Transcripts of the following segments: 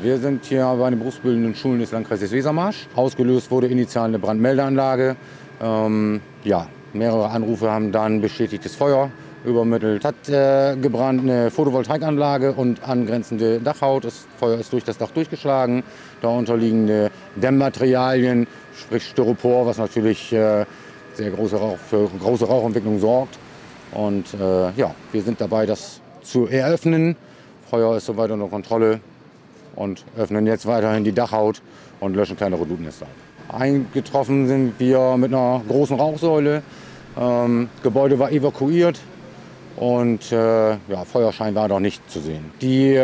Wir sind hier bei den berufsbildenden Schulen des Landkreises Wesermarsch. Ausgelöst wurde initial eine Brandmeldeanlage. Mehrere Anrufe haben dann bestätigtes Feuer übermittelt. Hat gebrannt eine Photovoltaikanlage und angrenzende Dachhaut. Das Feuer ist durch das Dach durchgeschlagen. Darunter liegende Dämmmaterialien, sprich Styropor, was natürlich für große Rauchentwicklung sorgt. Und wir sind dabei, das zu eröffnen. Feuer ist soweit unter Kontrolle und öffnen jetzt weiterhin die Dachhaut und löschen kleinere Glutnester. Eingetroffen sind wir mit einer großen Rauchsäule. Das Gebäude war evakuiert und Feuerschein war noch nicht zu sehen. Die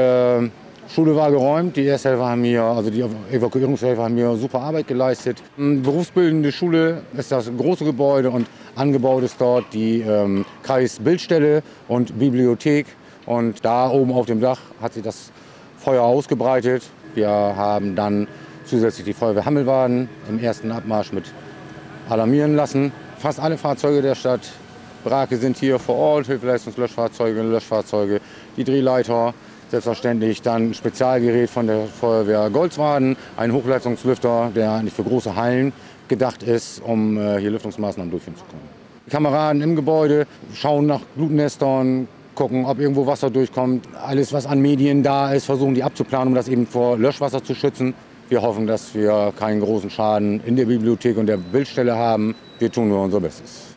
Schule war geräumt, die Evakuierungshelfer haben hier super Arbeit geleistet. Eine berufsbildende Schule ist das große Gebäude und angebaut ist dort die Kreisbildstelle und Bibliothek. Und da oben auf dem Dach hat sich das Feuer ausgebreitet. Wir haben dann zusätzlich die Feuerwehr Hammelwaden im ersten Abmarsch mit alarmieren lassen. Fast alle Fahrzeuge der Stadt Brake sind hier vor Ort, Hilfeleistungslöschfahrzeuge, Löschfahrzeuge, die Drehleiter, selbstverständlich dann ein Spezialgerät von der Feuerwehr Goldswaden, ein Hochleistungslüfter, der eigentlich für große Hallen gedacht ist, um hier Lüftungsmaßnahmen durchführen zu können. Die Kameraden im Gebäude schauen nach Glutnestern, gucken, ob irgendwo Wasser durchkommt. Alles, was an Medien da ist, versuchen die abzuplanen, um das eben vor Löschwasser zu schützen. Wir hoffen, dass wir keinen großen Schaden in der Bibliothek und der Bildstelle haben. Wir tun nur unser Bestes.